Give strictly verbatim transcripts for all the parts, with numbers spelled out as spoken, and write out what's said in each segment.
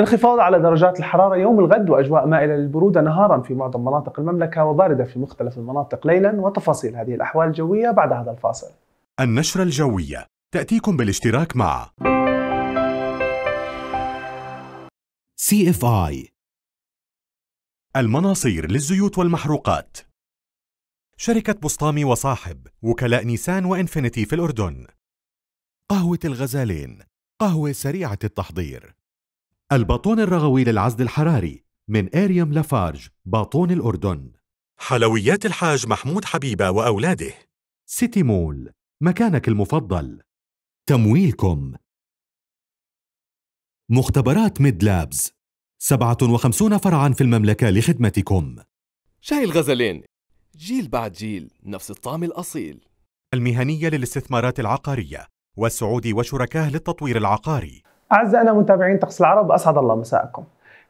انخفاض على درجات الحرارة يوم الغد وأجواء مائلة للبرودة نهارا في معظم مناطق المملكة وباردة في مختلف المناطق ليلا، وتفاصيل هذه الأحوال الجوية بعد هذا الفاصل. النشرة الجوية تأتيكم بالاشتراك مع سي اف اي، المناصير للزيوت والمحروقات، شركة بسطامي وصاحب، وكلاء نيسان وإنفينيتي في الأردن، قهوة الغزالين، قهوة سريعة التحضير، الباطون الرغوي للعزل الحراري من أريوم لافارج، باطون الأردن، حلويات الحاج محمود حبيبة وأولاده، سيتي مول، مكانك المفضل، تمويلكم، مختبرات ميد لابز، سبعة وخمسين فرعاً في المملكة لخدمتكم. شاي الغزالين، جيل بعد جيل نفس الطعم الأصيل. المهنية للاستثمارات العقارية والسعودي وشركاه للتطوير العقاري. أعزائنا متابعين طقس العرب، أسعد الله مساءكم.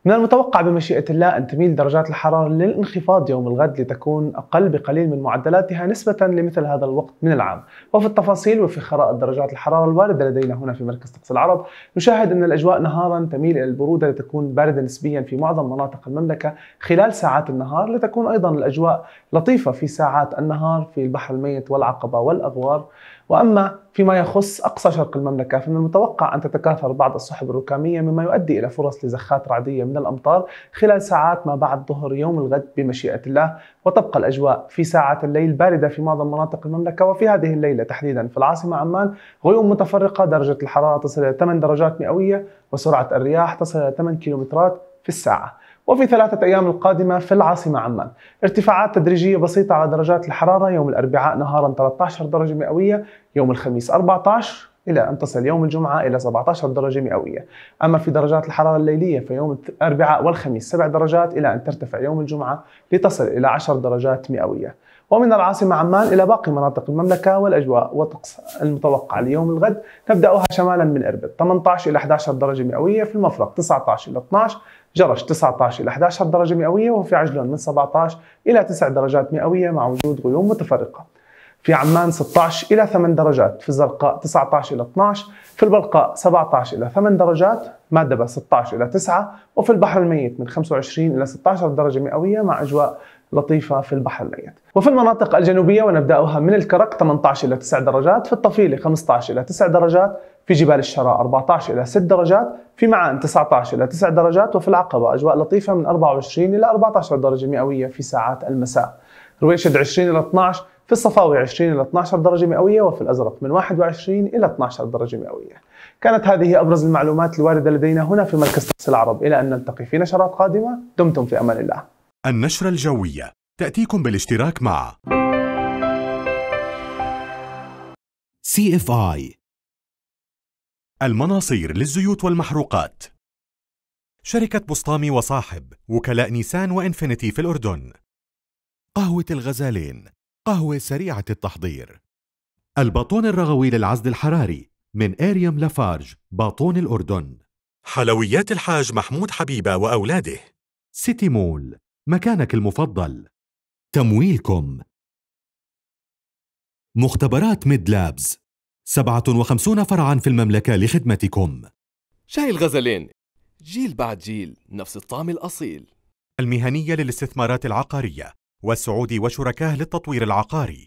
من المتوقع بمشيئة الله أن تميل درجات الحرارة للانخفاض يوم الغد لتكون أقل بقليل من معدلاتها نسبة لمثل هذا الوقت من العام. وفي التفاصيل وفي خرائط درجات الحرارة الواردة لدينا هنا في مركز طقس العرب، نشاهد أن الأجواء نهارا تميل إلى البرودة لتكون باردة نسبيا في معظم مناطق المملكة خلال ساعات النهار، لتكون أيضا الأجواء لطيفة في ساعات النهار في البحر الميت والعقبة والأغوار. وأما فيما يخص أقصى شرق المملكة، فمن المتوقع أن تتكاثر بعض السحب الركامية مما يؤدي إلى فرص لزخات رعدية من الأمطار خلال ساعات ما بعد ظهر يوم الغد بمشيئة الله. وتبقى الأجواء في ساعات الليل باردة في معظم مناطق المملكة، وفي هذه الليلة تحديدا في العاصمة عمان غيوم متفرقة، درجة الحرارة تصل إلى ثمانية درجات مئوية وسرعة الرياح تصل إلى ثمانية كيلومترات في الساعة. وفي ثلاثة أيام القادمة في العاصمة عمان ارتفاعات تدريجية بسيطة على درجات الحرارة، يوم الأربعاء نهارا ثلاثة عشر درجة مئوية، يوم الخميس أربعة عشر، إلى أن تصل يوم الجمعة إلى سبعة عشر درجة مئوية. أما في درجات الحرارة الليلية فيوم الأربعاء والخميس سبع درجات، إلى أن ترتفع يوم الجمعة لتصل إلى عشر درجات مئوية. ومن العاصمة عمان إلى باقي مناطق المملكة والأجواء وطقس المتوقع ليوم الغد، نبدأها شمالا من إربد ثمانية عشر إلى أحد عشر درجة مئوية، في المفرق تسعة عشر إلى اثني عشر، جرش تسعة عشر إلى أحد عشر درجة مئوية، وفي عجلون من سبعة عشر إلى تسع درجات مئوية مع وجود غيوم متفرقة. في عمان ستة عشر إلى ثمانية درجات، في الزرقاء تسعة عشر إلى اثني عشر، في البلقاء سبعة عشر إلى ثمانية درجات، مادبة ستة عشر إلى تسعة، وفي البحر الميت من خمسة وعشرين إلى ستة عشر درجة مئوية مع أجواء لطيفة في البحر الميت. وفي المناطق الجنوبية ونبدأها من الكرك ثمانية عشر إلى تسع درجات، في الطفيلة خمسة عشر إلى تسع درجات، في جبال الشراء أربعة عشر إلى ست درجات، في معان تسعة عشر إلى تسع درجات، وفي العقبة أجواء لطيفة من أربعة وعشرين إلى أربعة عشر درجة مئوية في ساعات المساء، رويشد عشرين إلى اثني عشر، في الصفاوي عشرين إلى اثني عشر درجة مئوية، وفي الأزرق من واحد وعشرين إلى اثني عشر درجة مئوية. كانت هذه أبرز المعلومات الواردة لدينا هنا في مركز طقس العرب، إلى أن نلتقي في نشرات قادمة، دمتم في أمان الله. النشرة الجوية تأتيكم بالاشتراك مع سي اف اي، المناصير للزيوت والمحروقات، شركة بسطامي وصاحب، وكلاء نيسان وإنفينيتي في الأردن، قهوة الغزالين، قهوة سريعة التحضير، الباطون الرغوي للعزل الحراري من أريوم لافارج، باطون الأردن، حلويات الحاج محمود حبيبة وأولاده، سيتي مول، مكانك المفضل، تمويلكم، مختبرات ميد لابز، سبعة وخمسين فرعاً في المملكة لخدمتكم. شاي الغزالين، جيل بعد جيل نفس الطعم الأصيل. المهنية للاستثمارات العقارية والسعودي وشركاه للتطوير العقاري.